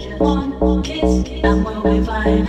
just one kiss and we'll be fine.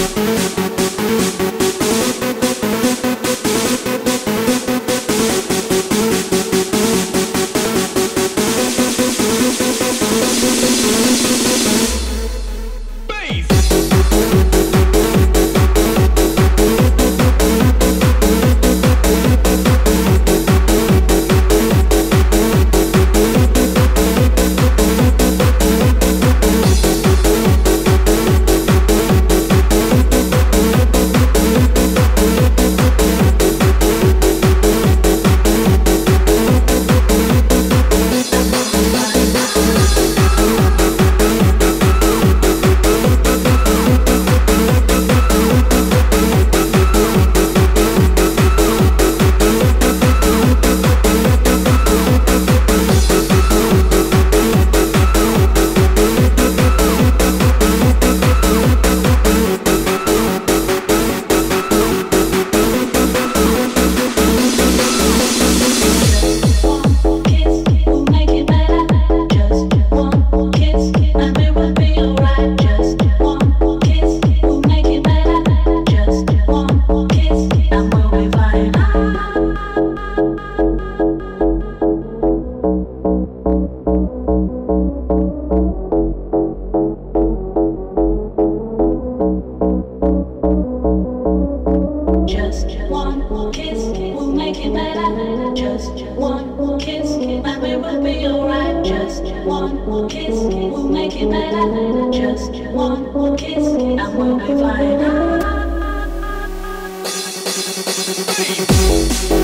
We'll be fine.